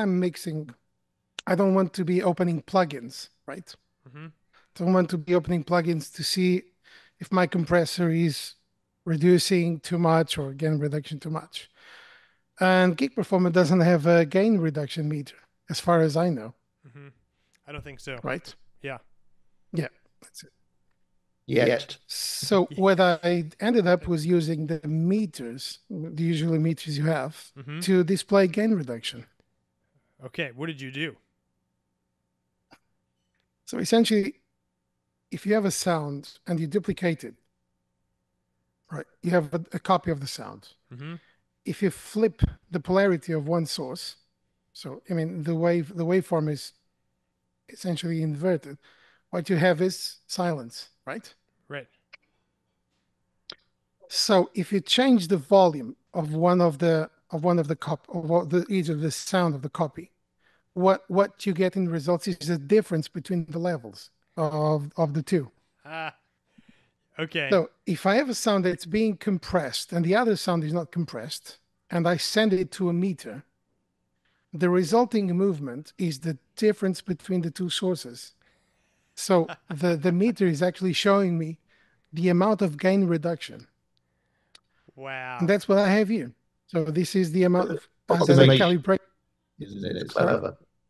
I'm mixing, I don't want to be opening plugins, right? Mm-hmm. Don't want to be opening plugins to see if my compressor is reducing too much or gain reduction too much. And Gig Performer doesn't have a gain reduction meter, as far as I know. Mm-hmm. I don't think so. Right? Yeah. Yeah, that's it. Yet. So what I ended up was using the meters, the usual meters you have, mm-hmm. to display gain reduction. Okay, what did you do? So essentially, if you have a sound and you duplicate it, right, you have a copy of the sound. Mm-hmm. If you flip the polarity of one source, so I mean the waveform is essentially inverted. What you have is silence, right? Right. So if you change the volume of each of the sound of the copy, what you get in results is the difference between the levels of the two. Okay. So if I have a sound that's being compressed and the other sound is not compressed, and I send it to a meter, the resulting movement is the difference between the two sources. So the meter is actually showing me the amount of gain reduction. Wow. And that's what I have here. So this is the amount of calibrate. Isn't it clever?